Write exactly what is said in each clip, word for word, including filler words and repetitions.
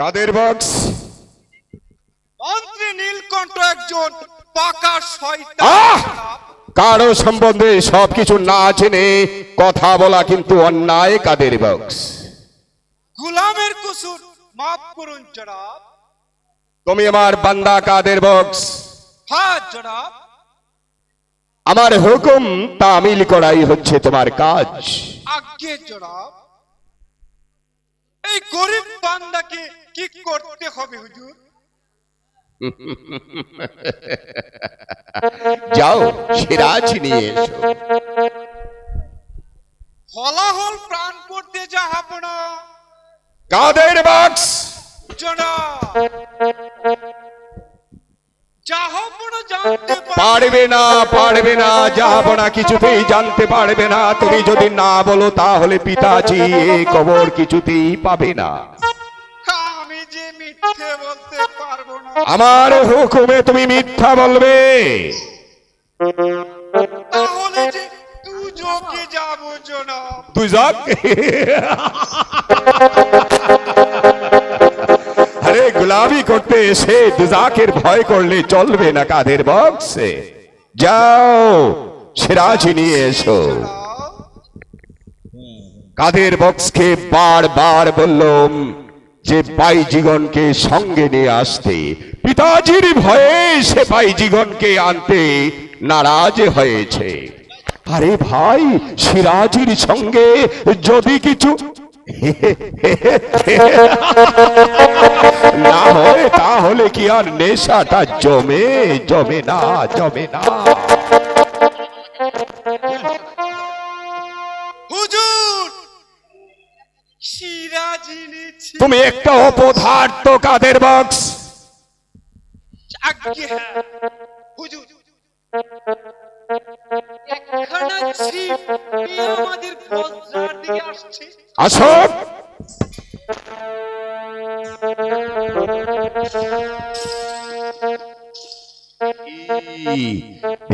কাদের box মন্ত্রী নীলকণ্ঠ একজন পাকা শয়তান। কারো সম্বন্ধে সবকিছু না জেনে কথা বলা কিন্তু অন্যায়। কাদের বক্স গোলামের কুসুর মাফ করুন জনাব। তুমি আমার বান্দা কাদের বক্স। হ্যাঁ জনাব, আমার হুকুম তামিল করাই হচ্ছে তোমার কাজ। আজ্ঞে জনাব। এই গরিব বান্দাকে কি করতে হবে হুজুর? যাও সিরাজ নিয়ে এসো। হলাহল প্রাণ করতে যা হবে না কাদের বক্স। জনাব পারবে না পারবে না যাবো না, কিছুতেই জানতে পারবে না। তুমি যদি না বলো তাহলে পিতাজি এই খবর কিছুতেই পাবে না। আমি যে মিথ্যে বলতে পারবো না। আমার হুকুমে তুমি মিথ্যা বলবে। তাহলে যে তুজকে যাবো জনা। তুজক अरे गुलाबी करते से दुजाकेर भय करले चलबे ना। कादेर बक्से जाओ सिराज निये एसो। कादेर बक्स के बार बार बोललाम जे भाईजीगण के संगे निये आसते, पिताजीर भये से भाईजीगण के आनते नाराज हयेछे। अरे भाई सिराजिर संगे जदि किछु না হয় তাহলে কি আর নেশাটা জমে? জমে না জমে না। হুজুর তুমি একটা অপদার্থ কাদের বক্স। হুজুর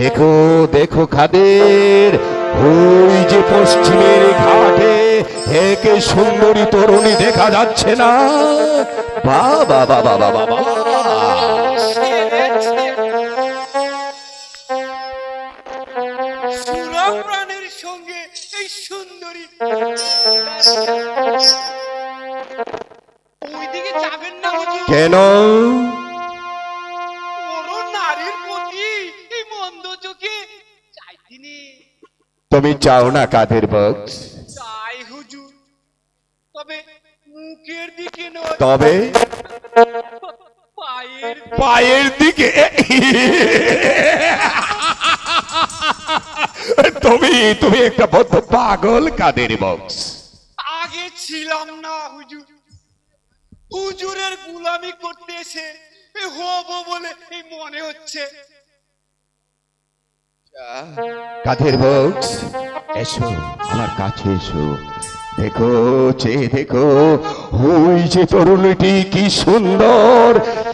देखो देखो खादेर ওই যে পশ্চিমের ঘাটে এক সুন্দরী তরুণী দেখা যাচ্ছে না? বাবা বাবা বাবা প্রাণের সঙ্গে এই সুন্দরী ওইদিকে যাবেন না কেন? কোনো নারীর প্রতি এই মন্দ চোখে চাইতিনি। তুমি চাও না কাদের বক্স? চাই হুজুর, তবে মুখের দিকে নয়, তবে পায়ের পায়ের দিকে। তুমি তুমি একটা বদ্ধ পাগল কাদের বক্স। আগে ছিলাম না হুজুর, হুজুরের গোলামি করতে এসে হব বলে এই মনে হচ্ছে। কাদের বক্স এসো আমার কাছে এসো। দেখো যে দেখো ওই যে তরুণীটি কি সুন্দর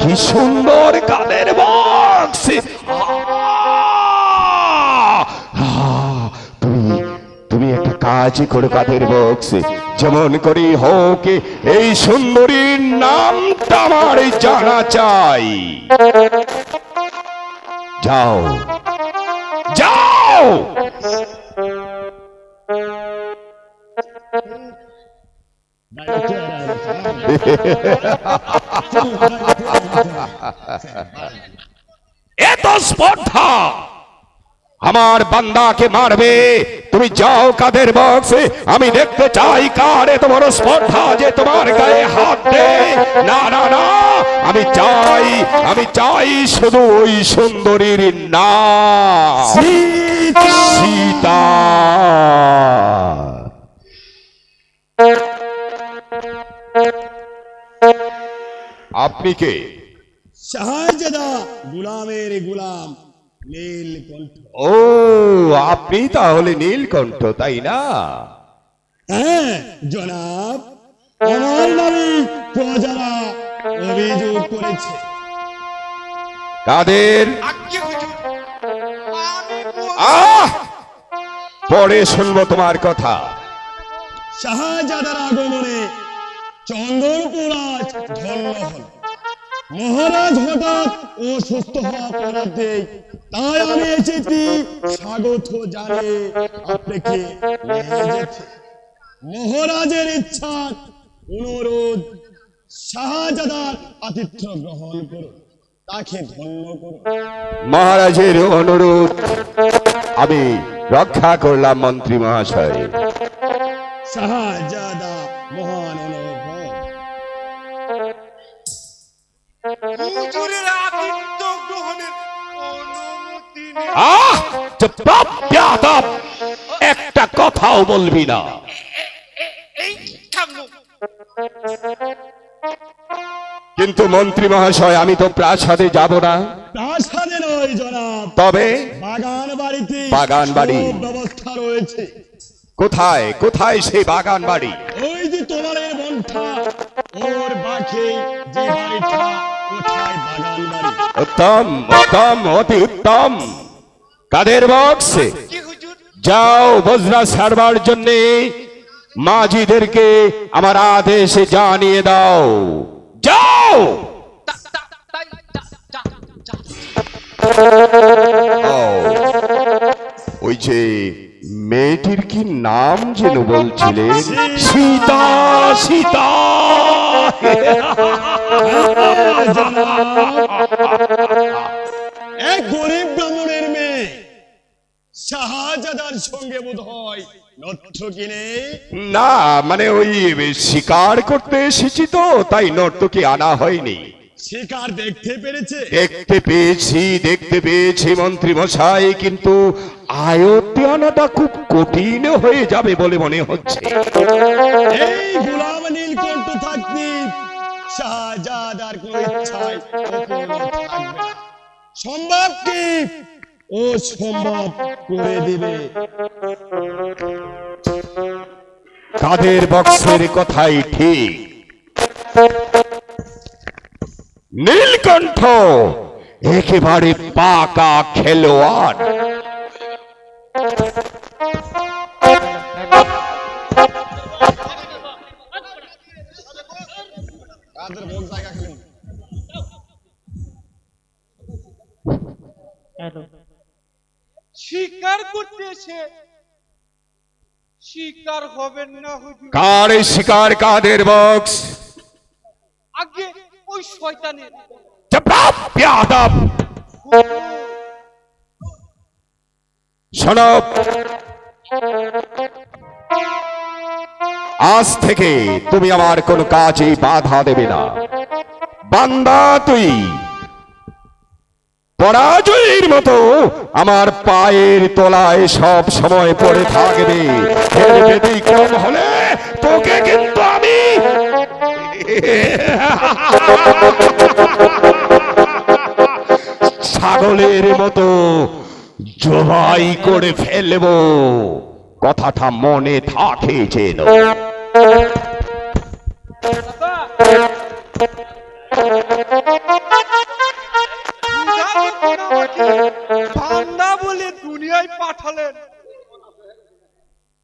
কি সুন্দর কাদের বক্স। কাজ করো কাদের বক্স, যেমন করি হোক এই সুন্দরীর নামটা আমার জানা চাই। যাও যাও। এত স্পর্ধা আমার বান্দাকে মারবে। তুমি যাও কাদের বক্স, আমি দেখতে চাই কার এত বড় স্পর্ধা যে তোমার গায়ে হাত দেয়। না না না, আমি চাই আমি চাই শুধু ওই সুন্দরীর নাম সীতা। আপনি কে? শাহজাদা গোলামের গোলাম নীলকণ্ঠ। ও আপনি তাহলে নীলকণ্ঠ তাই না? হ্যাঁ জনাব, আমার নামে প্রজারা অভিযোগ করেছে। কাদের? পরে শুনবো তোমার কথা। শাহজাদার আগমনে চন্দনপুর আজ ধন্য হল। মহারাজ হঠাৎ অসুস্থ হওয়া পড়াতে তাই আমি এসেছি স্বাগত জানে আপনাকে। মহারাজের ইচ্ছা অনুরোধ শাহজাদার আতিথ্য গ্রহণ করুন, তাকে ধন্য করুন। মহারাজের অনুরোধ আমি রক্ষা করলাম মন্ত্রী মহাশয়। শাহজাদা মহান অনুভব হুজুরের আতিথ্য গ্রহণের অনুমতি নেই। আহ চুপ বেয়াদব, একটা কথাও বলবি না। কিন্তু মন্ত্রী মহাশয় আমি তো প্রাসাদে যাব না। প্রাসাদে নয় জনাব, তবে বাগান বাড়িতে। বাগান বাড়ি ব্যবস্থা রয়েছে। কোথায় কোথায় সেই বাগান বাড়ি? ওই যে তোমার বনটা, ওর বাঁকে যে বাড়িটা, কোথায় বাগান বাড়ি? উত্তম উত্তম অতি উত্তম। কাদের বক্সে যাও, বজরা ছাড়বার জন্য মাঝিদেরকে আমার আদেশ জানিয়ে দাও। যাও। ওই যে মেয়েটির কি নাম যেন বলছিলেন? সীতা। সীতা এক গরিব ব্রাহ্মণের মেয়ে, শাহজাদার সঙ্গে বোধ হয় নর্থ কিনে না, মানে ওই শিকার করতে এসেছি তো, তাই নর্থ কি আনা হয়নি। শিকার দেখতে পেরেছে? দেখতে পেয়েছি, দেখতে পেয়েছি মন্ত্রী মশাই, কিন্তু আয়ত্তে আনাটা খুব কঠিন হয়ে যাবে বলে মনে হচ্ছে। এই গোলাম নীলকণ্ঠ থাকতে শাহজাদার কোন ইচ্ছাই সম্ভব কি ও সম্ভব করে দিবে। কাদের বক্সের কথাই ঠিক। নীলকণ্ঠ একেবারে পাকা খেলোয়াড়। শিকার করতেছে। শিকার হবেন না হুজুর। কার শিকার? কাদের বক্স? আগে ওই শয়তানের। জবাব বেয়াদব। শোনো, আজ থেকে তুমি আমার কোন কাজে বাধা দেবে না। বান্দা তুই পরাজয়ের মতো আমার পায়ের তলায় সব সময় পড়ে থাকবে। ব্যতিক্রম হলে তোকে কিন্তু আমি ছাগলের মতো জবাই করে ফেলবো। কথাটা মনে থাকে যেন। বান্দা বলে দুনিয়ায় পাঠালেন,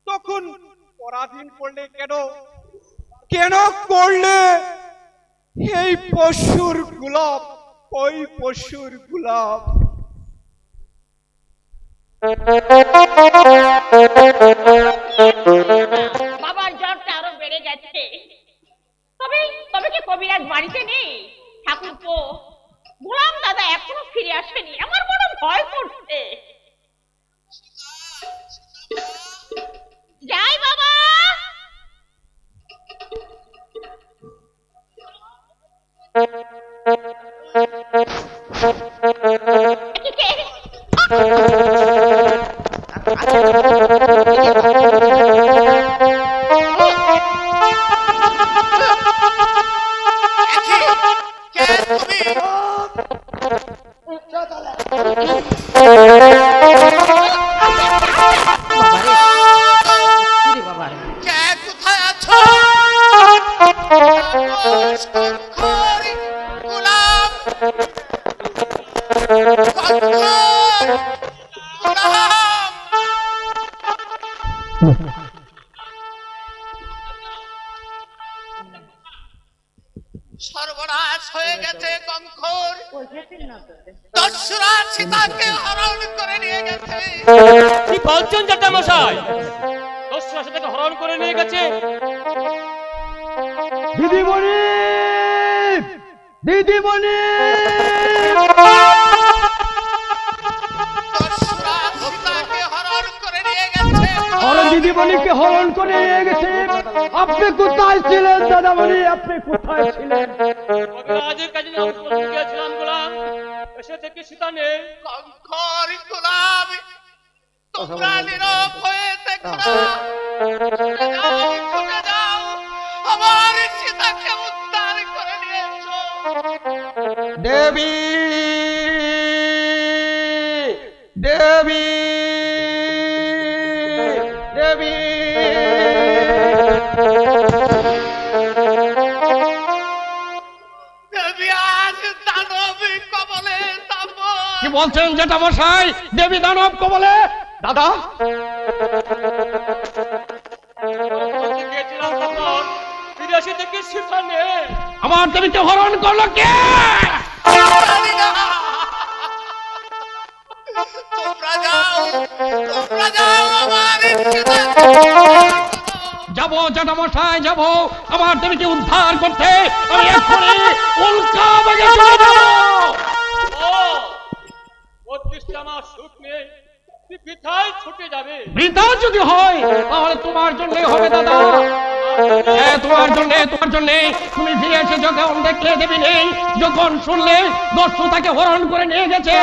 তখন পরাধীন করলে কেন? কেন করলে? এই পশুর গোলাপ, ওই পশুর গোলাপ। বাবার জ্বরটা আরো বেড়ে গেছে। তবে তবে কি কবিরাজ বাড়িতে নেই? ঠাকুরপো, গোলাম দাদা এখনো ফিরে আসেনি, আমার বড় ভয় করছে। যাই বাবা। দশরাত সীতাকে হরণ করে নিয়ে গেছে। কি বলছেন জটা মশাই? দশরাত সীতাকে হরণ করে নিয়ে গেছে। দিদিমণি, দিদিমণি, দশরাত সীতাকে হরণ করে নিয়ে গেছে। আরে দিদিমণিকে হরণ করে নিয়ে গেছে। আপনি কোথায় ছিলেন দাদামণি? আপনি কোথায় ছিলেন? কবিরাজের কাছে আমি উপস্থিত ছিলাম গোলাম। এসে থেকে সীতা নেই। কঙ্করি গোলাম, তোমরা নীরব হয়ে দেখো না। কোথায় যাও? আমার সীতাকে উদ্ধার করে নিয়ে এসো। দেবী, দেবী, দেবী, বলছেন যেটা মশাই? দেবী দানব কবলে। দাদা আমার দেবীকে হরণ করলো কে? যাবো যেটা মশাই, যাবো আমার দেবীকে উদ্ধার করতে। আমি এক্ষুনি উল্কা বাগে চলে যাবো। যখন শুনলে দস্যু তাকে হরণ করে নিয়ে গেছে,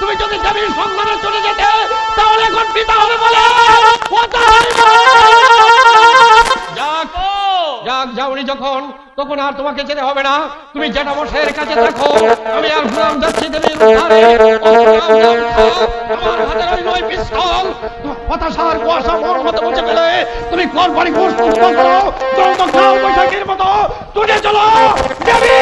তুমি যদি দেবীর সন্ধানে চলে যেতে তাহলে এখন পিতা হবে বলে যাক যাওনি যখন তখন আর তোমাকে যেতে হবে না। তুমি যেটা বসের কাছে থাকো, আমি আর ঘুরাম যাচ্ছি দেবীর উদ্ধারে। আমার হাতে ওই নয় পিস্তল, হতাশার কুয়াশা মন মতো বুঝে পেলে তুমি কোরবানি গোশত করো, তোমরা খাও বৈশাখীর মতো তুলে চলো দেবী।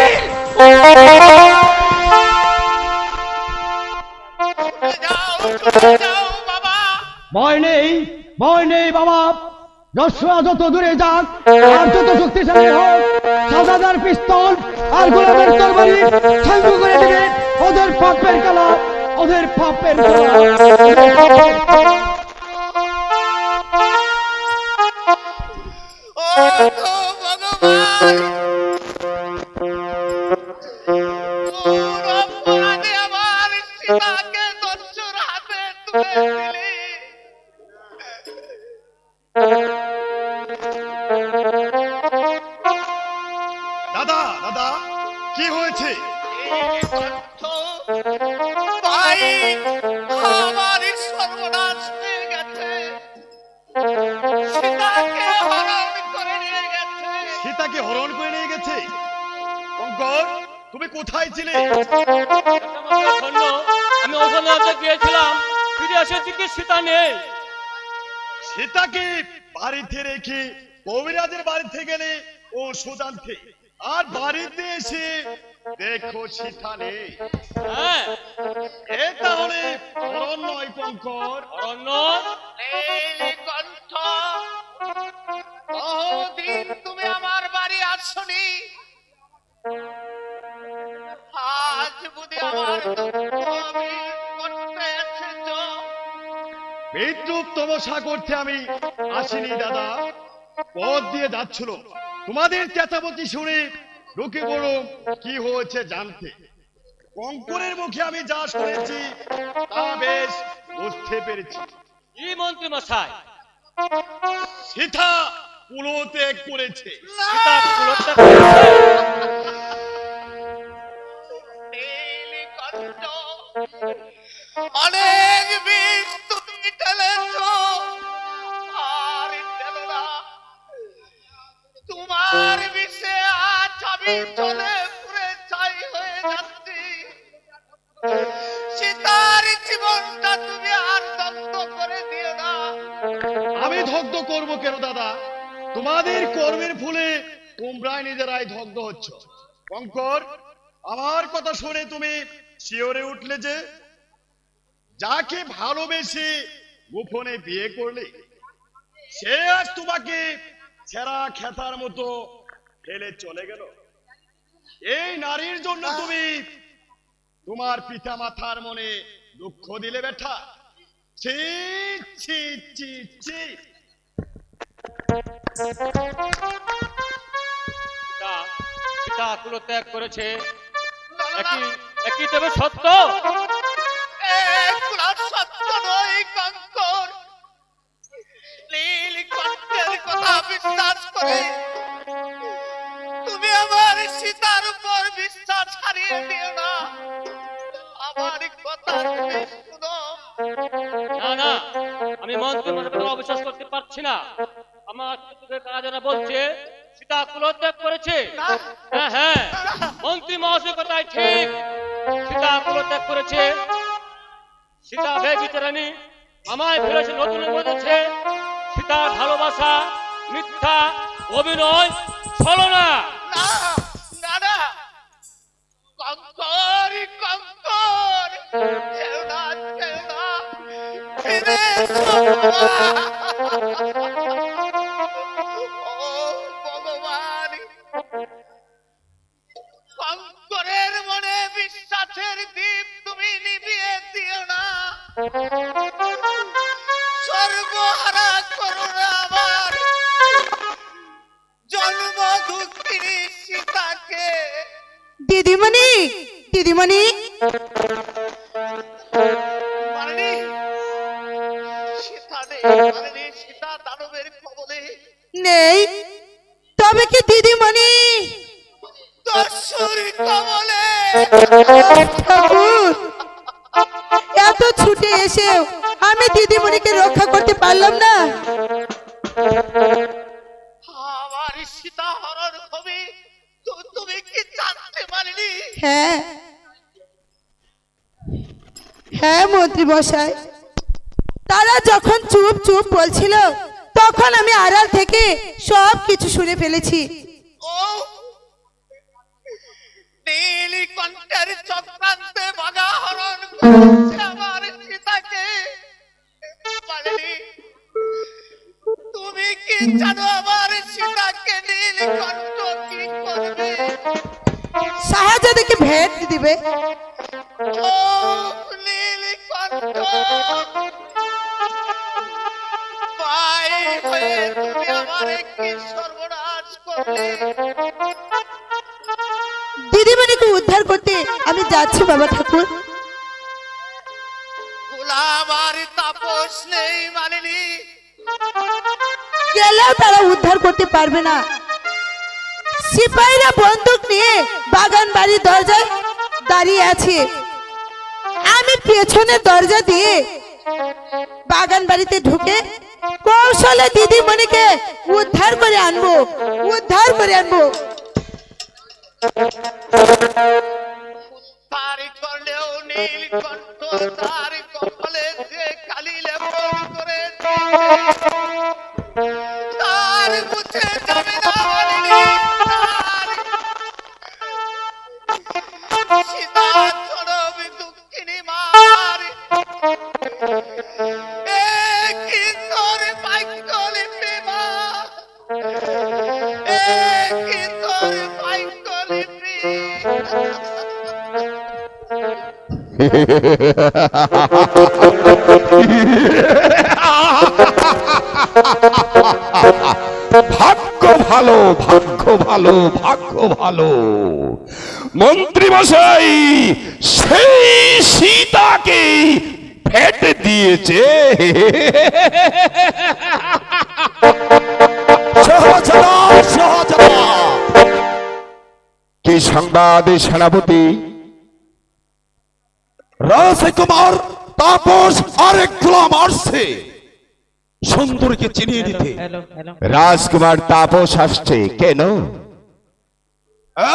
ভয় নেই, ভয় নেই বাবা। দস্যুরা যত দূরে যাক আর তত শক্তিশালী হোক, সাজাদার পিস্তল আর গোলাপের তরবারি ধ্বংস করে দেবে ওদের পাপের কালা, ওদের পাপের কালা। তুমি আমার বাড়ি আসনি, আজ বুঝি আমার বিদ্রুপ তমসা করতে আমি আসিনি দাদা। পথ দিয়ে যাচ্ছিল, তোমাদের চেঁচামেচি শুনে ঢুকে পড়ো কি হয়েছে জানতে। কঙ্করের মুখে আমি যা শুনেছি তা বেশ বুঝতে পেরেছি। কি মন্ত্রী মশাই? সীতা কুলত্যাগ করেছে। সীতা কুলত্যাগ করেছে। অনেক বীজ তুমি ঢেলেছ আর ঢেলো না, তোমার বিষে আজ আমি চলে পুরে ছাই হয়ে যাচ্ছি। সীতার জীবনটা তুমি আর দগ্ধ করে দিও না। আমি দগ্ধ করবো কেন দাদা? তোমাদের কর্মের ফলে তোমরা নিজেরাই দগ্ধ হচ্ছ। কঙ্কর, আমার কথা শুনে তুমি শিওরে উঠলে যে যাকে ভালোবেসে গোপনে বিয়ে করলে সে আজ তোমাকে ছেঁড়া খেতার মতো ফেলে চলে গেল। এই নারীর জন্য তুমি তোমার পিতা মাতার মনে দুঃখ দিলে বেটা। ছি ছি ছি ছি। পিতা পিতা আত্মত্যাগ করেছে একই একই তবে সত্য। অবিশ্বাস করতে পারছি না, আমার তারা যারা বলছে সীতা কুলত্যাগ করেছে। হ্যাঁ হ্যাঁ মন্ত্রী মহাশয় কথাই ঠিক, সীতা কুলত্যাগ করেছে। সীতা বেবিচারানি আমায় ফেলেছে নতুন বলেছে। সীতার ভালোবাসা মিথ্যা, অভিনয়, ছলনা। ভগবান শঙ্করের মনে বিশ্বাসের দীপ তুমি নিভিয়ে দিও না। সর্বহারা করুণা আমার জন্ম দুঃখিনী সীতাকে। দিদিমণি দিদিমণি নেই তবে কি দিদিমণি এত ছুটে এসেও আমি দিদিমণিকে রক্ষা করতে পারলাম না। আমার সীতা হরণ হবে তুমি কি জানতে পারিনি? হ্যাঁ হ্যাঁ মন্ত্রী মশাই, তারা যখন চুপ চুপ বলছিল তখন আমি আড়াল থেকে সব কিছু শুনে ফেলেছি। তুমি কি জানো আমার সীতাকে নীলকণ্ঠ কি করবে? শাহজাদাকে ভেট দিবে। ও নীলকণ্ঠ দিদিমণিকে উদ্ধার করতে আমি যাচ্ছি বাবা ঠাকুর। গেলেও তারা উদ্ধার করতে পারবে না। সিপাহীরা বন্দুক নিয়ে বাগান বাড়ির দরজায় দাঁড়িয়ে আছে, আমি পেছনে দরজা দিয়ে বাগান বাড়িতে ঢুকে কৌশলে দিদিমণিকে উদ্ধার করে আনবো উদ্ধার করে আনবো। ভাগ্য ভালো ভাগ্য ভালো ভাগ্য ভালো মন্ত্রী মশাই সেই সীতাকে ভেট দিয়েছে। কি সংবাদ সেনাপতি? রাজকুমার তাপস আর গোলাম আসছে সুন্দরকে চিনিয়ে দিতে। রাজকুমার তাপস আসছে কেন?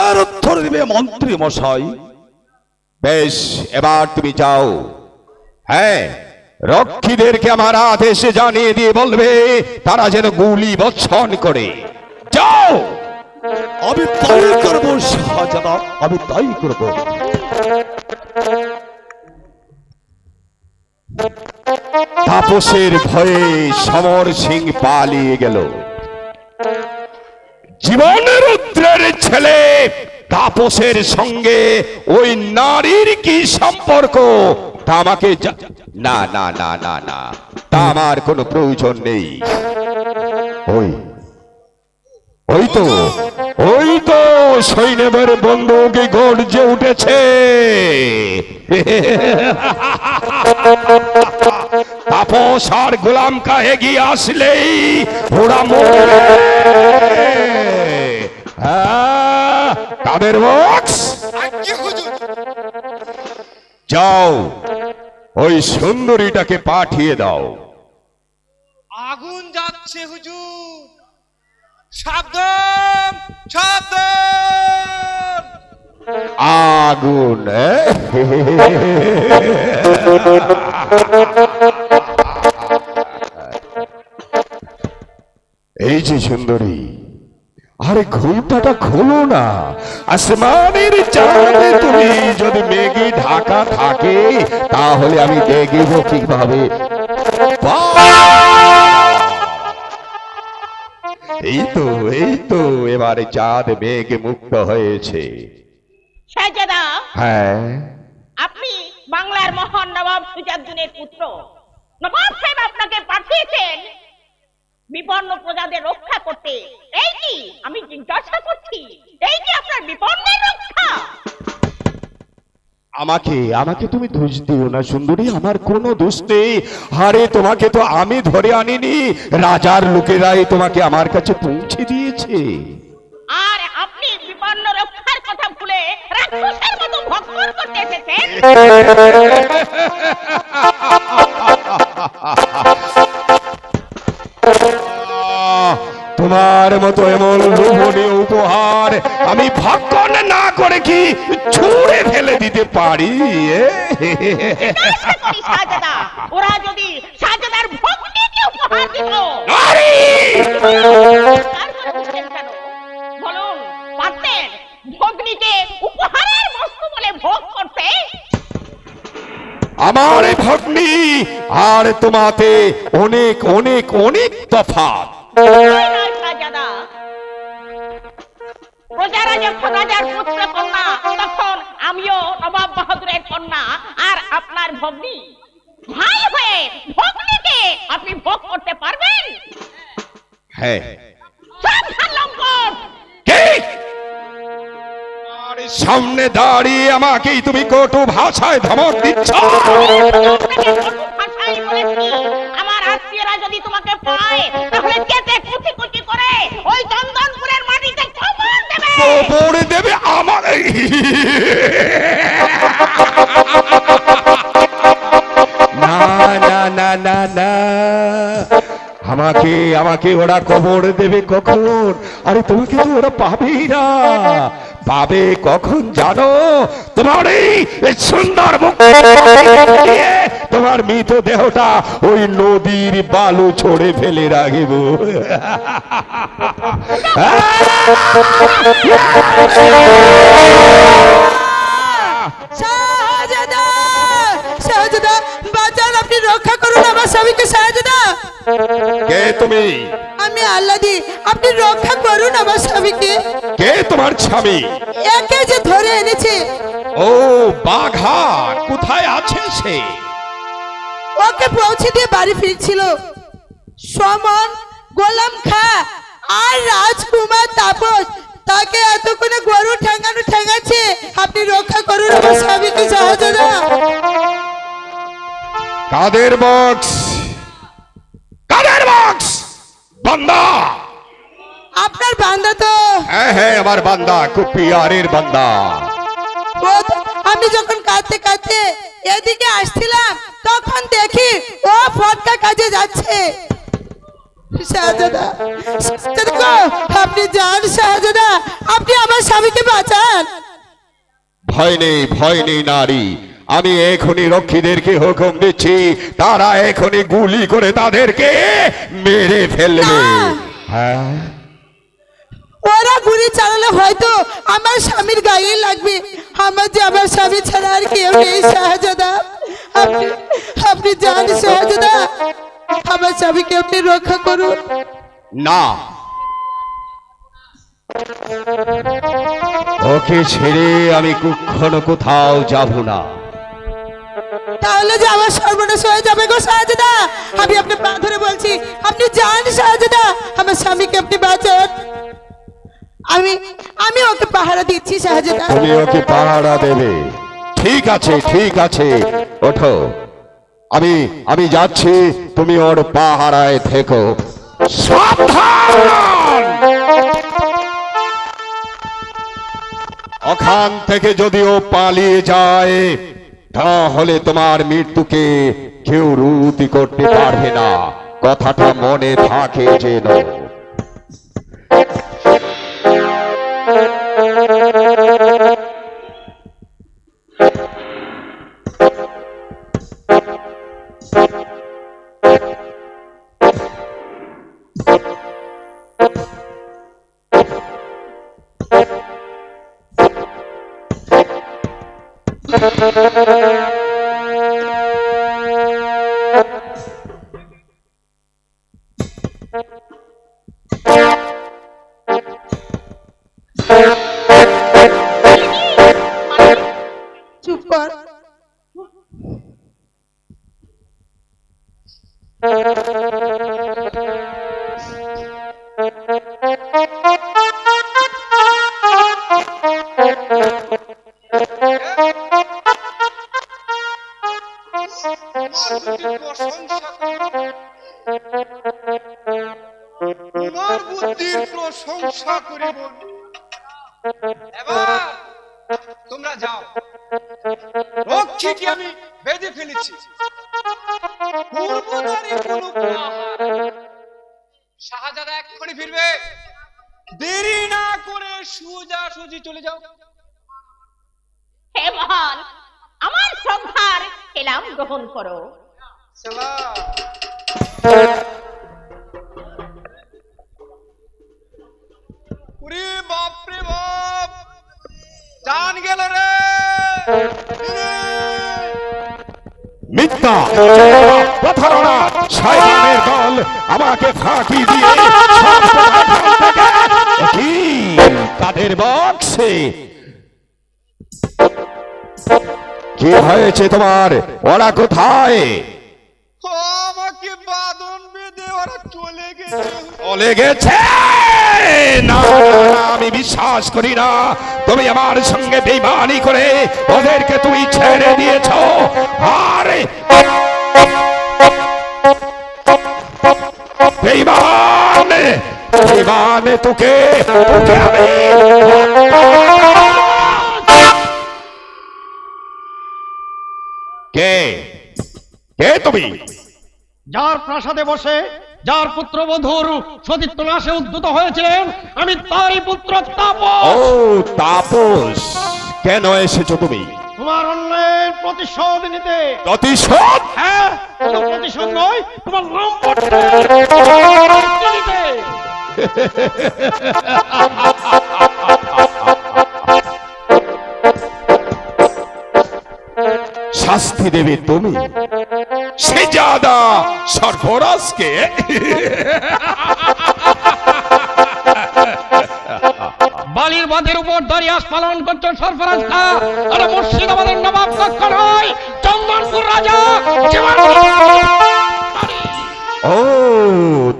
আর উত্তর দিবে মন্ত্রী মশাই। বেশ, এবার তুমি যাও। হ্যাঁ, রক্ষীদেরকে আমার আদেশে জানিয়ে দিয়ে বলবে তারা যেন গুলি বর্ষণ করে। যাও। আমি তাই করবো শাহজাদা, আমি তাই করবো। তাপসের ভয়ে সমর সিং পালিয়ে গেল। জীবনের উত্তরের ছেলে तापसेर संगे ओई नारीर की सम्पर्क तामाके ना ना ना ना ना तामार कोनो प्रयोजन नेई। ओई ओई तो ओई तो सैन्येर बंदूके गর্জে উঠেছে तापस और গোলাম কাহেগি আসলেই ওরা মরে। हाँ, काबेर बॉक्स जाओ ओई सुंदरीटाके पाठिए दाओ। आगुन जाच्छे हुजूर साबधान साबधान आगुन। ऐ जे सुंदरी अरे घुमटा खोलो ना आसमानेर चाँदे तुमी यदि मेघे ढाका थाके ताहले आमी देखब किभाबे। এই তো এই তো এবারে চাঁদ মেঘে মুক্ত হয়েছে। সাজাদা হ্যাঁ আপনি বাংলার মহান নবাব সিরাজউদ্দৌলার পুত্র নবাব সাহেব আপনাকে পাঠিয়েছেন বিপন্ন প্রজাদের রক্ষা করতে। এই কি আমি জিজ্ঞাসা করছি এই কি আপনার বিপন্নের রক্ষা? আমাকে আমাকে তুমি দোষ দিও না সুন্দরী, আমার কোনো দোষ নেই। আরে তোমাকে তো আমি ধরে আনিনি, রাজার লোকেরাই তোমাকে আমার কাছে পৌঁছে দিয়েছে। আর আপনি বিপন্ন রক্ষার কথা ভুলে রাক্ষসের মতো ভক্ষণ করতে এসেছেন। তোমার মতো এমন লোভনীয় উপহার আমি ভক্ষণ না করে কি ছুঁড়ে ফেলে দিতে পারি? ওরা যদি সাজাদার ভগ্নী কে উপহার দিত বলুন পারতেন ভগ্নীকে উপহারের বস্তু বলে ভোগ করতে? আমার ভগ্নী আর তোমাতে অনেক অনেক অনেক তফাৎ। প্রজারা যখন রাজার পুত্র কন্যা তখন আমিও নবাব বাহাদুরের কন্যা, আর আপনার ভগ্নী ভাই হয়ে ভগ্নীকে আপনি ভোগ করতে পারবেন? হ্যাঁ সামনে দাঁড়িয়ে আমাকেই তুমি কটু ভাষায় ধমক দিচ্ছ। আমার আত্মীয়রা যদি তোমাকে পায় তাহলে কেটে কুচি কুচি করে ওই চন্দনপুরের মাটিতে কবর দেবে কবর দেবে আমার। না না না না না আমাকে আমাকে ওরা কবর দেবে কখন? আরে তোমাকে তো ওরা পাবেই না। পাবে কখন জানো? তোমার এই সুন্দর তোমার মৃত দেহটা ওই নদীর বালু ছড়ে ফেলে রাখিব। রক্ষা করুন আমার স্বামীকে সাহায্যদা। কে তুমি? আমি আল্লাদি, আপনি রক্ষা করুন আমার স্বামীকে। কে তোমার স্বামী? একে যে ধরে এনেছে। ও বাঘা, কোথায় আছে সে? ওকে পৌঁছে দিয়ে বাড়ি ফিরছিল সমন, গোলাম খা আর রাজকুমার তাপস। তাকে এতক্ষণে গরু ঠেঙানো ঠেঙাচ্ছে। আপনি রক্ষা করুন আমার স্বামীকে সাহায্যদা। কাদের বক্স কাদের বক্স বান্দা আপনার বান্দা তো? হ্যাঁ হ্যাঁ আমার বান্দা, খুব পিয়ারের বান্দা। আমি যখন কাঁদতে কাঁদতে এদিকে আসছিলাম তখন দেখি ও ফটকা কাজে যাচ্ছে। শাহজাদা আপনি যান শাহজাদা, আপনি আমার স্বামীকে বাঁচান। ভয় নেই ভয় নেই নারী, আমি এখনই রক্ষীদেরকে হুকুম দিচ্ছি তারা এখনই গুলি করে তাদেরকে মেরে ফেলবে। হ্যাঁ ওরা গুলি চালালে হয়তো আমার স্বামীর গায়ে লাগবে। আমার যে আমার স্বামী ছাড়া আর কেউ নেই শাহজাদা, আপনি আপনি যান শাহজাদা, আমার স্বামীকে আপনি রক্ষা করুন। না ओके छेड़े आमी कखनो कोथाओ जाबो ना। তাহলে যাওয়ার সর্বনাশ হয়ে যাবে গো সাজেদা। আমি আপনার পা ধরে বলছি আপনি যান সাজেদা, আমার স্বামীকে আপনি বাঁচান। আমি আমি ওকে পাহারা দিচ্ছি সাজেদা। তুমি ওকে পাহারা দেবে? ঠিক আছে ঠিক আছে, ওঠো। আমি আমি যাচ্ছি, তুমি ওর পাহারায় থেকো। সাবধান, ওখান থেকে যদি ও পালিয়ে যায় তাহলে তোমার মৃত্যুকে কেউ রুদ্ধ করতে পারবে না, কথাটা মনে থাকে যেন। শাস্তি দেবে তুমি সে জাদা সর্বরাজকে।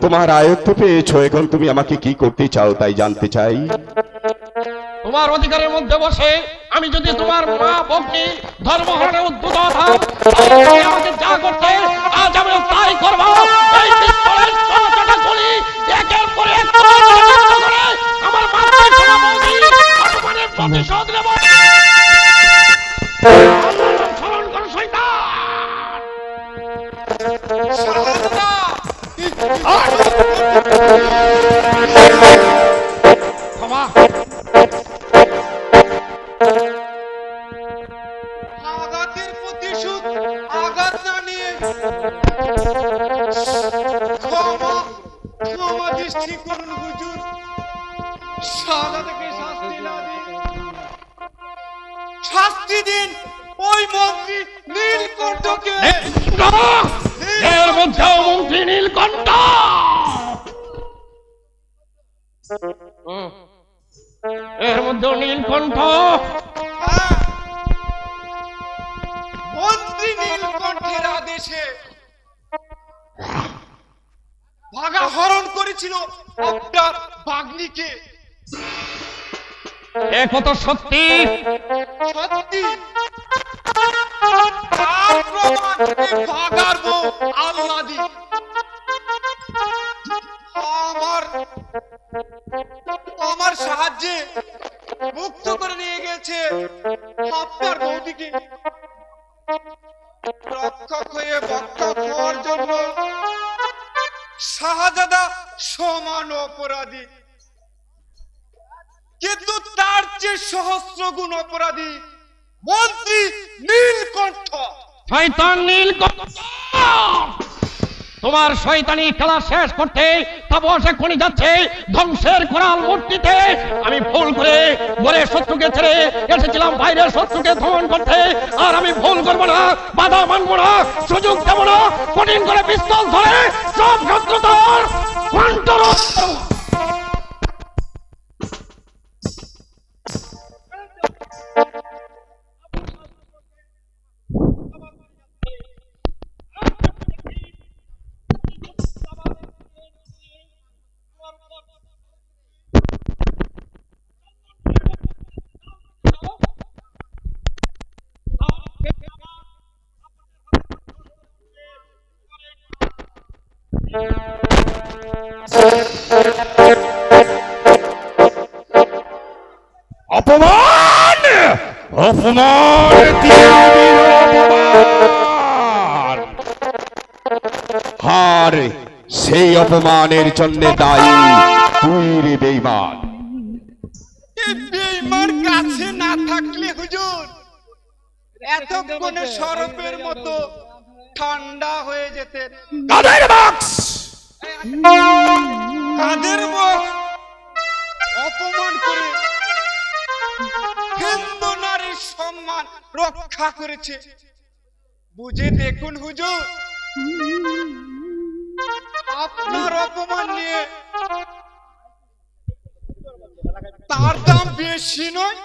তোমার আয়ত্ত পেয়েছ, এখন তুমি আমাকে কি করতে চাও তাই জানতে চাই। তোমার অধিকারের মধ্যে বসে আমি যদি তোমার মা ভগ্নী ধর্মহরণে উদ্যত হতাম তাহলে আমাকে যা করতে আজ আমি তাই করব। এই পিস্তলের ছটা গুলি একের পর এক করে আমার মাথায় ছোড়াবো, তোমাদের প্রতিশোধ নেব। স্মরণ করো শয়তান। ক্ষমা নীলকণ্ঠ এর মধ্যে নীলকণ্ঠ মন্ত্রী নীলকণ্ঠের আদেশে বাঘা হরণ করেছিল আপনার বাঘনিকে। একথা সত্যি সত্যি বাঘার বউ আল্লাদি আমার আমার সাহায্যে মুক্ত করে নিয়ে গেছে আপনার বউটিকে। রক্ষক হয়ে বক্তা হওয়ার জন্য শাহজাদা সমান অপরাধী, কিন্তু তার চেয়ে সহস্র গুণ অপরাধী মন্ত্রী নীলকণ্ঠ। শয়তান নীলকণ্ঠ, তোমার শয়তানি খেলা শেষ করতে তাপসে খনি যাচ্ছে ধ্বংসের কোরাল মূর্তিতে। আমি ভুল করে ঘরে শত্রুকে ছেড়ে এসেছিলাম বাইরের শত্রুকে দমন করতে, আর আমি ভুল করব না, বাধা মানব না, সুযোগ দেব না। কঠিন করে পিস্তল ধরে সব শত্রুতার অপমান অপমান আর সেই অপমানের জন্য দায়ী তুই রে বেঈমান। এই বেঈমান কাছে না থাকলে হুজুর এতক্ষণে সরপের মতো ঠান্ডা হয়ে যেতেন। কাদের বক্স কাদের বক্স অপমান করে হিন্দু নারীর সম্মান রক্ষা করেছে। বুঝে দেখুন হুজুর, আপনার অপমান নিয়ে তার দাম বেশি নয়।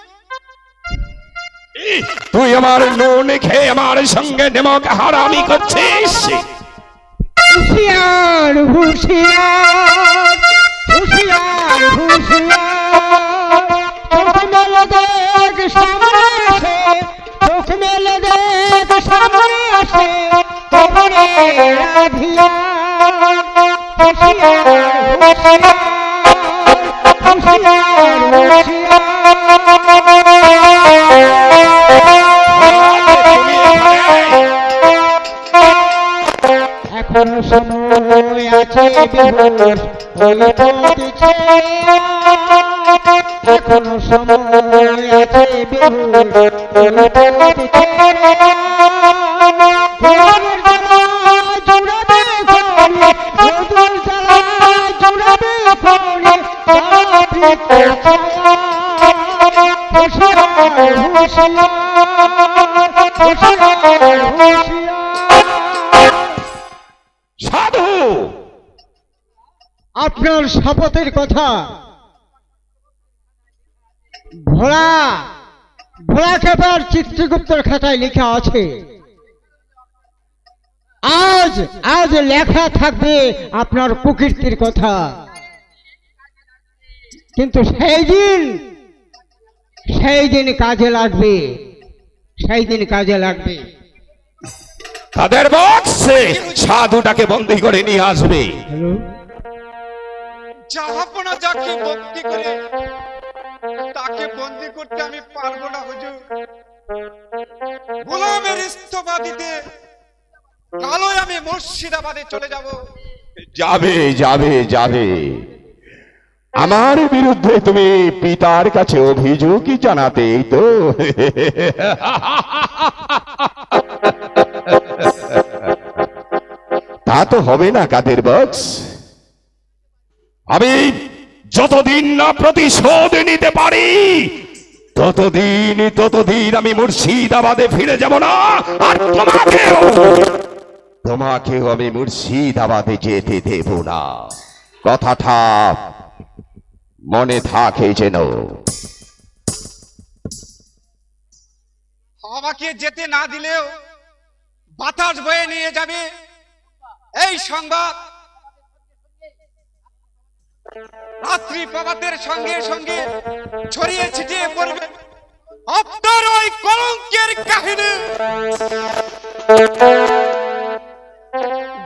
তুই আমার নুন খেয়ে আমার সঙ্গে নেমক হারামি করছিস। হুঁশিয়ার হুঁশিয়ার হুঁশিয়ার হুঁশিয়ার এখন সময় আছে বিহুর বলে বলছে, এখন সময় আছে বিহুর বলে বলছে। সাধু, আপনার শপথের কথা ভোলা ভোলা খেপার চিত্রগুপ্তর খাতায় লেখা আছে, আজ আজ লেখা থাকবে আপনার কুকীর্তির কথা। কিন্তু সেই দিন সেই দিন কাজে লাগবে, সেই দিন কাজে লাগবে। তাদের বক্সে সাধুটাকে বন্দী করে নিয়ে আসবে। জাহাপনা যাকে বন্দী করে তাকে বন্দী করতে আমি পারবো না হুজুর। গোলামের ইস্তফা দিতে কালই আমি মুর্শিদাবাদে চলে যাব। যাবে যাবে যাবে। আমার বিরুদ্ধে তুমি পিতার কাছে অভিযোগই জানাতে তো। তা তো হবে না কাদের বক্স, আমি যতদিন না প্রতিশোধ নিতে পারি ততদিন ততদিন আমি মুর্শিদাবাদে ফিরে যাব না, আর তোমাকেও তোমাকেও আমি মুর্শিদাবাদে যেতে দেব না। কথাটা মনে থাকে যেন। আমাকে যেতে না দিলেও বাতাস বয়ে নিয়ে যাবে এই সংবাদ রাত্রি প্রভাতের সঙ্গে সঙ্গে ছড়িয়ে ছিটিয়ে পড়বে আপনার ওই কলঙ্কের কাহিনী।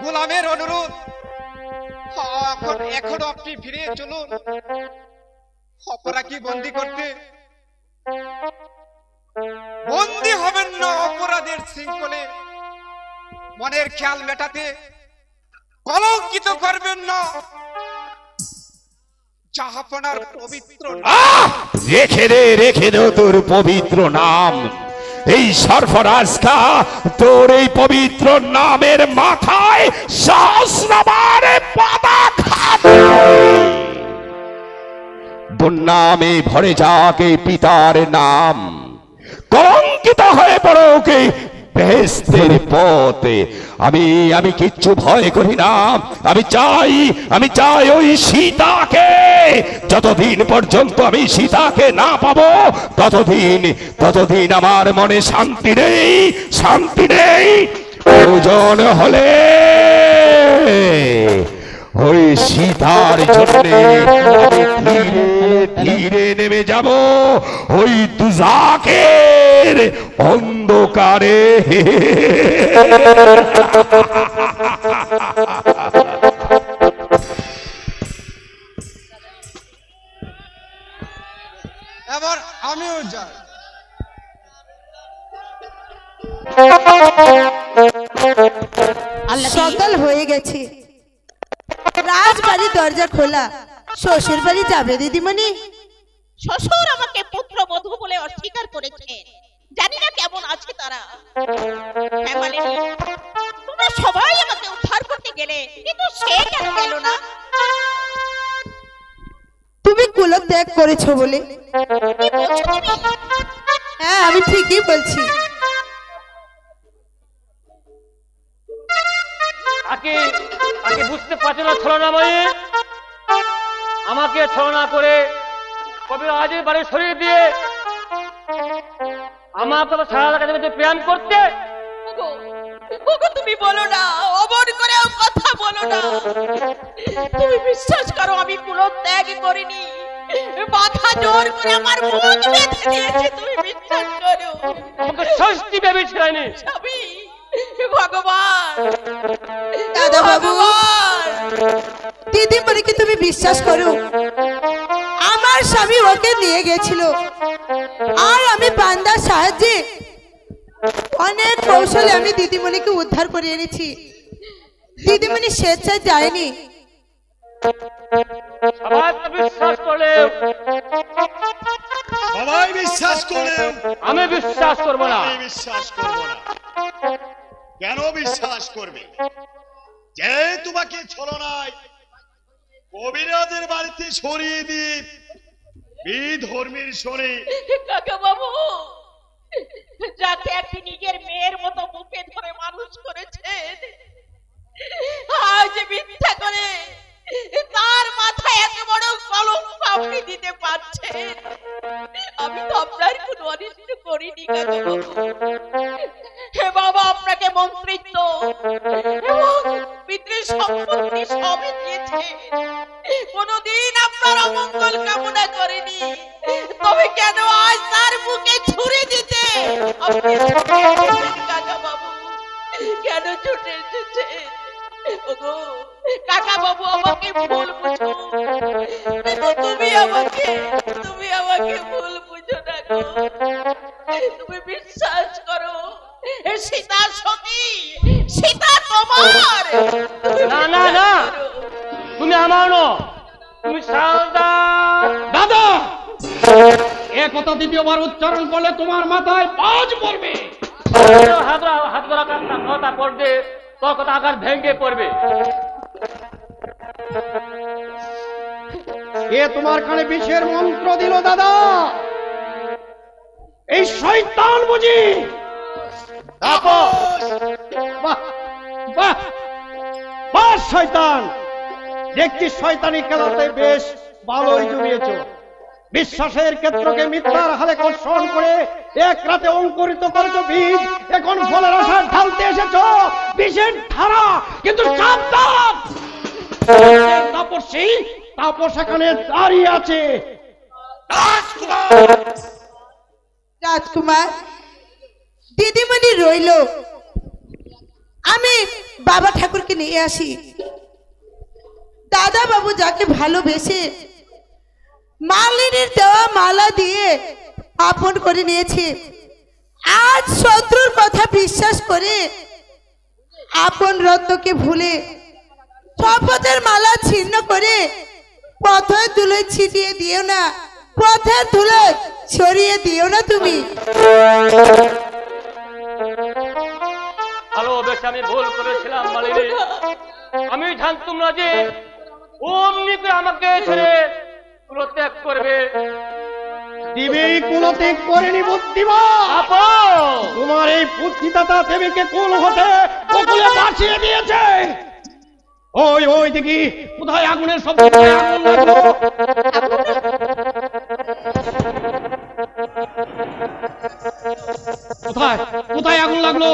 গোলামের অনুরোধ, এখন এখনো আপনি ফিরে চলুন, অপরাধী বন্দী করতে বন্দী হবেন না অপরাধের শৃঙ্খলে, মনের খেয়াল মেটাতে কলঙ্কিত করবেন না জাহাপনার পবিত্র নাম। রেখে দে রেখে দে তোর পবিত্র নাম, এই সর্বনাশ কা তোর এই পবিত্র নামের মাথায় সহস্রবারে পাতা খাবে। দুর্নামে ভরে যাক এই পিতার নাম, কলঙ্কিত হয়ে পড়ুক এই বেহেশতের পথে। আমি আমি কিচ্ছু ভয় করি না, আমি চাই আমি চাই ওই সীতাকে। যতদিন পর্যন্ত আমি সীতাকে না পাবো ততদিন ততদিন আমার মনে শান্তি নেই, শান্তি নেই। প্রয়োজন হলে ওই সীতার জন্যে আমি ধীরে ধীরে নেমে যাব ওই দুজাকের অন্ধকারে। এবার আমিও যাই। সকাল হয়ে গেছে, রাজবাড়ির দরজা খোলা, শ্বশুর বাড়ি যাবে দিদিমণি? শ্বশুর আমাকে পুত্র বধূ বলে অস্বীকার করেছে, জানি না কেমন আছে তারা। তোমরা সবাই আমাকে উদ্ধার করতে গেলে, কিন্তু সে কেন গেল না? তুমি কুলক ত্যাগ করেছো বলে। হ্যাঁ, আমি ঠিকই বলছি। আগে আগে বুঝতে পারছো না ছলনা মানে? আমাকে ছলনা করে কবি আজের বাড়ি সরিয়ে দিয়ে আমার তো সারা কাছে প্রেম করতে। তুমি বলো না, অবন করে কথা বলো না। তুমি বিশ্বাস করো আমি কোনো ত্যাগ করিনি, মাথা জোর করে আমার মুখ বেঁধে দিয়েছে। তুমি বিশ্বাস করো আমাকে শাস্তি ভেবেছিলাম সবই ভগবান। দাদা ভগবান, দিদিমণি কি তুমি বিশ্বাস করো? আমার স্বামী ওকে নিয়ে গেছিল, আর আমি বান্দার সাহায্যে অনেক কৌশলে আমি দিদিমণিকে উদ্ধার করে এনেছি। দিদিমণি স্বেচ্ছায় যায়নি। আমি বিশ্বাস করবো না। কেন বিশ্বাস করবে? যে তোমাকে ছলনায় কবিরাজের বাড়িতে সরিয়ে দিয়ে বিধর্মীর সরে কাকা বাবু যাকে আপনি নিজের মেয়ের মতো বুকে ধরে মানুষ করেছেন, আজ মিথ্যা করে তার মাথায় এত বড় কলঙ্ক আপনি দিতে পারছেন। আমি তো আপনার কোনো অনিষ্ট করিনি কাকা বাবু। হে বাবা, আপনাকে মন্ত্রিত্ব পিতৃ সম্পত্তি সবই দিয়েছে, কোনদিন আপনার অমঙ্গল কামনা করেনি। তবে কেন আজ তার বুকে ছুরি দিতে আপনি কাকা বাবু কেন ছুটে এসেছে? ওগো কাকা বাবু, আমাকে ভুল বুঝো, তুমি আমাকে তুমি আমাকে ভুল বুঝো না গো। তুমি বিশ্বাস করো সীতা সখী, সীতা তোমার। না না না, তুমি আমার না, তুমি সারদা। দাদা, এক কথা দ্বিতীয়বার উচ্চারণ করলে তোমার মাথায় বাজ পড়বে। হাত হাত গলা কাটা কথা পড়বে, তোর কথা আকার ভেঙে পড়বে। এ তোমার কানে বিষের মন্ত্র দিল দাদা, এই শয়তান বুঝি। শয়তান দেখছি শয়তানি খেলাতে বেশ ভালোই জমিয়েছো। বিশ্বাসের ক্ষেত্রকে মিথ্যার হালে কর্ষণ করে এক রাতে অঙ্কুরিত করেছো বীজ, এখন ফলের আশা ঢালতে এসেছো বিষের ধারা। কিন্তু সাবধান, তাপসী তাপস এখানে দাঁড়িয়ে আছে। রাজকুমার দিদিমণি রইল, আমি বাবা ঠাকুরকে নিয়ে আসি। দাদা বাবু যাকে ভালোবেসে মালিনীর দেওয়া মালা দিয়ে আপন করে নিয়েছে, আজ শত্রুর কথা বিশ্বাস করে আপন রত্নকে ভুলে শপথের মালা ছিন্ন করে পথের ধুলোয় ছিটিয়ে দিও না, পথের ধুলোয় ছড়িয়ে দিও না তুমি। ভালো বেশ, আমি ভুল করেছিলাম মালিনী। আমি জানতাম না যে অমনি করে আমাকে ছেড়ে কুলত্যাগ করবে। দেবী কুলত্যাগ করেনি বুদ্ধিমান, তোমার এই বুদ্ধিদাতা দেবীকে কুল হতে বকুলে বাঁচিয়ে দিয়েছে। ওই ওই দেখি কোথায় আগুনের শব্দ, আগুন লাগলো। কোথায় কোথায় আগুন লাগলো?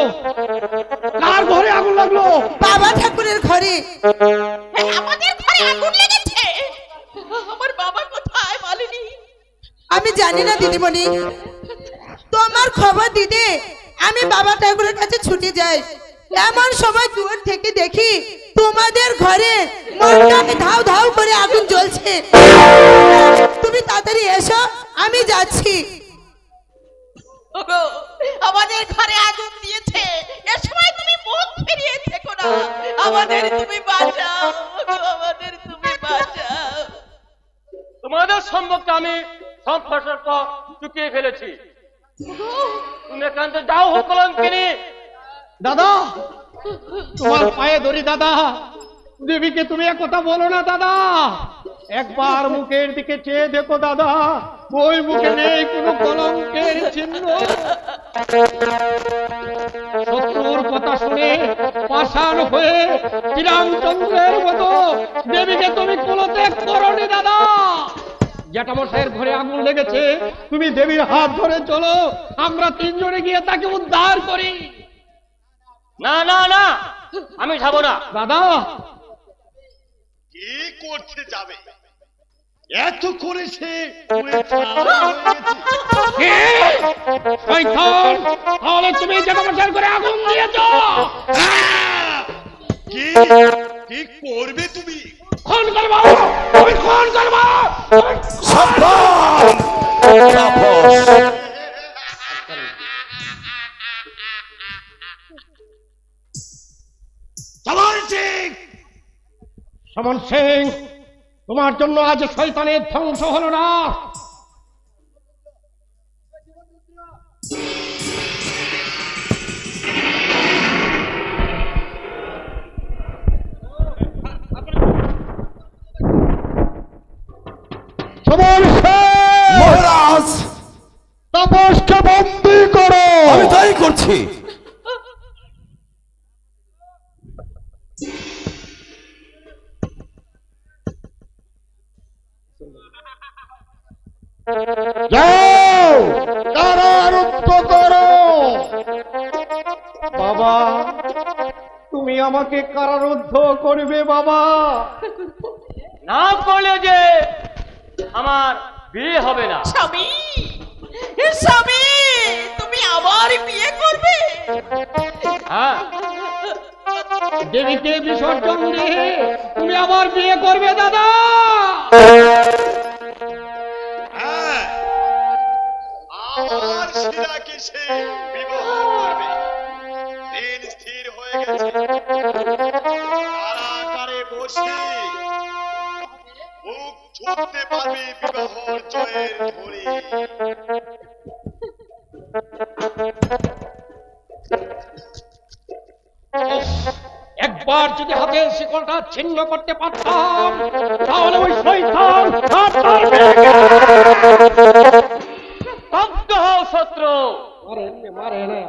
কার ঘরে আগুন লাগলো? বাবা ঠাকুরের ঘরে। আমাদের ঘরে আগুন লেগেছে। আমার বাবা কোথায় মালিনী? আমি জানি না দিদিমণি, তোমার খবর দিতে আমি বাবা ঠাকুরের কাছে ছুটে যাই। এমন সময় দূর থেকে দেখি তোমাদের ঘরে মটকানি ধাও ধাও করে আগুন জ্বলছে। তুমি তাড়াতাড়ি এসো, আমি যাচ্ছি। আমাদের ঘরে আগুন দিয়েছে, এ সময় তুমি মুখ ফিরিয়ে থেকো না, আমাদের তুমি বাঁচাও, আমাদের তুমি বাঁচাও। তোমাদের সম্পর্কে আমি সম্প্রসার পর চুকিয়ে ফেলেছি, তুমি এখান থেকে যাও। হোক কলঙ্কিনী, দাদা তোমার পায়ে ধরি। দাদা দেবীকে তুমি এক কথা বলো না দাদা, একবার মুখের দিকে চেয়ে দেখো দাদা, ওই মুখে নেই কোনো কলঙ্কের চিহ্ন। শত্রুর কথা শুনে পাষাণ হয়ে শ্রীরামচন্দ্রের মতো দেবীকে তুমি কুলত্যাগ করোনি দাদা। জ্যাঠামশাইয়ের ঘরে আগুন লেগেছে, তুমি দেবীর হাত ধরে চলো, আমরা তিনজনে গিয়ে তাকে উদ্ধার করি। না না না, আমি যাবো না দাদা। কি করতে যাবে? এত করে সে তুমি জ্যাঠামশাইয়ের ঘরে আগুন দিয়েছ, কি করবে তুমি? খুন করবো, তুমি খুন করবো। সমন সিং, তোমার জন্য আজ শয়তানের ধ্বংস হলো না। সমন সিং মহারাজ, তাপসকে বন্দী করো। আমি তাই করছি। বাবা তুমি আমাকে কারারুদ্ধ করবে বাবা, না করলে যে আমার বিয়ে হবে না। স্বামী স্বামী তুমি আবার বিয়ে করবে? হ্যাঁ, দেবীকে বিসর্জন দিয়ে তুমি আবার বিয়ে করবে দাদা? একবার যদি হাতের শিকলটা ছিন্ন করতে পারতাম তাহলে ওই শয়তান শত্রু মারে না।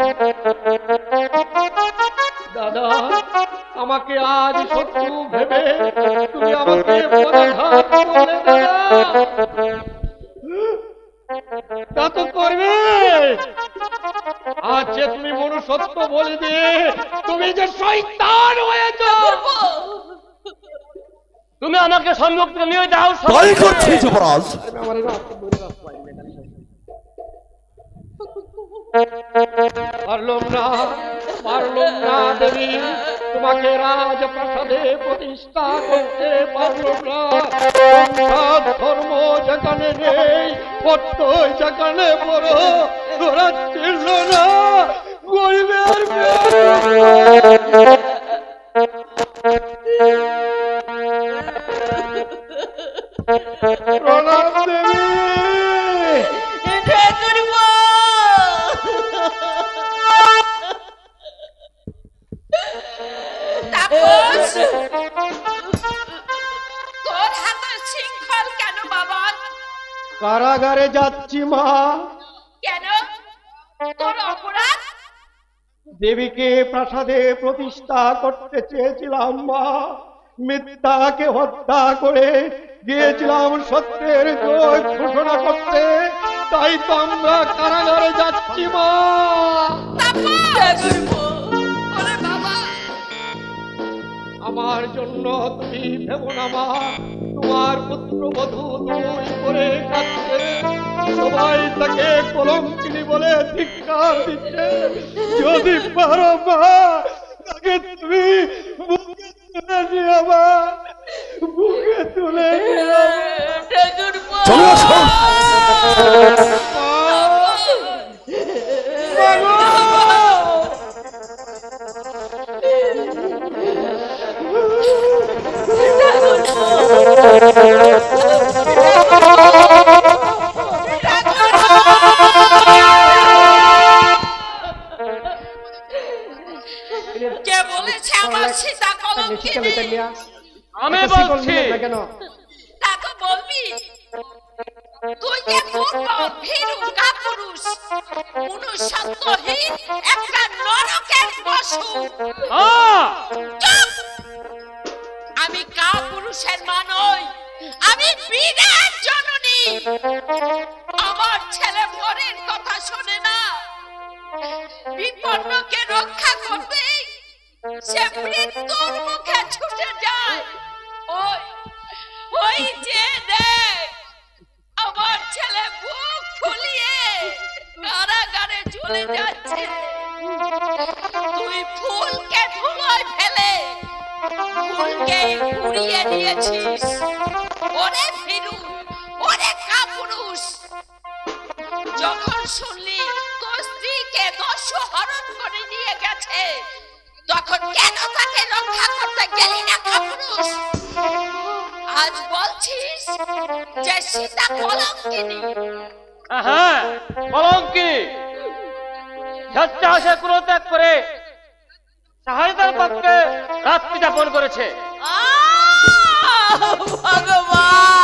Oh! আমাকে আজ শত্রু ভেবে তুমি আমাকে পদাঘাত করে দিলা, তা তো করবে। আজকে তুমি মনুষ্যত্ব বলে দিয়ে তুমি যে শয়তান হয়েছ, তুমি আমাকে সম্মুখে নিয়ে যাও। তাই করছি যুবরাজ। পারলাম না, পারলাম না দেবী, তোমাকে রাজপ্রাসাদে প্রতিষ্ঠা করতে পারলাম না। ধর্ম যেখানে নেই কত যেখানে বড় তোরা ছিল না গরিবের কারাগারে যাচ্ছি মা। কেন? তোর অপরাধ? দেবীকে প্রাসাদে প্রতিষ্ঠা করতে চেয়েছিলাম মা, মিথ্যাকে হত্যা করে গিয়েছিলাম সত্যের জয় ঘোষণা করতে, তাই তো আমরা কারাগারে যাচ্ছি মা। আমার জন্য তুমি ভেবো না মা, তোমার পুত্রবধূ দুই করে কাঁদছে, সবাই তাকে কলঙ্কিনী বলে ধিক্কার দিচ্ছে। যদি পারো মা তাকে তুমি বুকে তুলে নিও মা, বুকে তুলে নিও। আমি কা পুরুষের মা নই, আমি বীরের জননী। আমার ছেলে বরের কথা শোনে না, বিপন্নকে রক্ষা করতে সে মৃত্যুর মুখে ছুটে যায়। ওই ওই যে দেখ আমার ছেলে বুক ফুলিয়ে কারাগারে ঝুলে যাচ্ছে, তুই ফুলকে ধুলোয় ফেলে ফুলকে উড়িয়ে নিয়েছিস। ওরে ফিরু, ওরে কাপুরুষ, যখন শুনলি তোর স্ত্রীকে দস্যু হরণ করে নিয়ে গেছে তখন কেন তাকে রক্ষা করতে গেলি না কাপুরুষ? আজ বলছিস যে সীতা কলঙ্কিনী। হ্যাঁ কলঙ্কিনী, সত্যাসে পুরোত্যাগ করে সাহায্যের পক্ষে রাত যাপন করেছে। ভগবান